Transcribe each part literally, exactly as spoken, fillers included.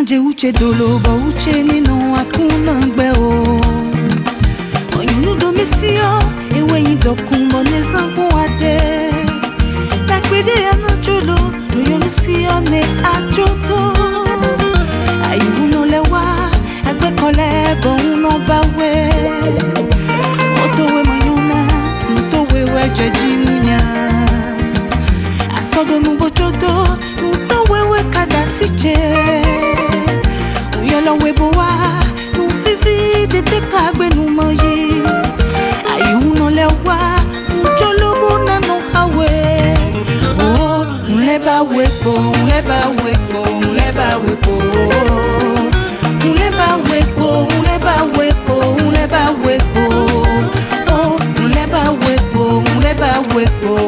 Nje uche doloba uche nino akuna ngbeo Onyunu domisiyo ewe yidokumbo nezambu wade Takwede anajolo noyonu siyo ne ajoto Ayuno lewa agwe kolebo unobawe Otowe manyona mtowe wejeji nunya Asodo nubo chodo nutowe wekada siche Weboa, nous vivons des départs, nous mangeons. Aïe, nous les voit, nous jolons, nous hawe. Oh, nous les bas, nous les bas, nous les bas, nous les bas, nous les bas, nous les bas, oh, nous les bas, nous les bas, nous les bas, nous les bas, nous les bas, nous les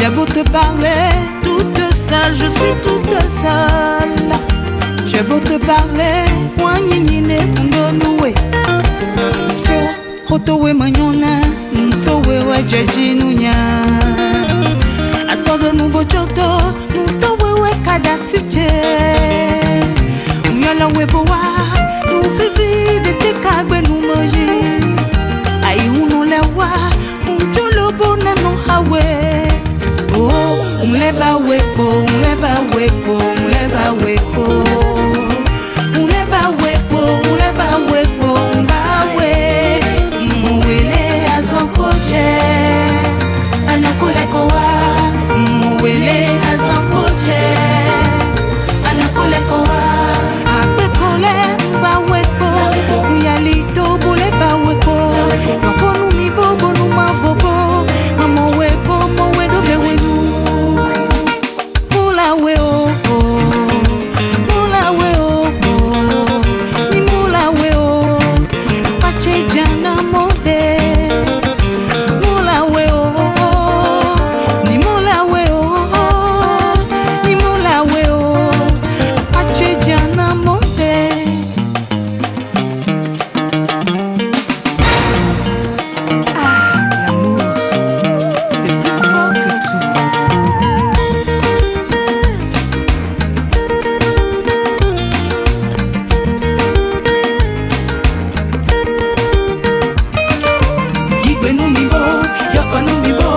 J'ai beau te parler toute seule, je suis toute seule. J'ai beau te parler, moi n'y n'est pas noué. Rotowe manyona, mtowewe jeji nunya. Asode nubo choto, mtowewe kada suche. Myola weboa, nous vivi de te kagwe nous moji. Aïounou lewa, mjolobo nanon hawe. Oh, umleba wepo, umleba wepo, umleba wepo, umleba wepo, umleba wepo, umbawe, muwele azankoje, anakolekowa, muwele azankoje, anakolekowa, akpekole ba wepo, uyalito bole ba wepo, nakonu mibobo numavobo, mamo wepo, mowe dobe wepo. When you be born, you're gonna be born.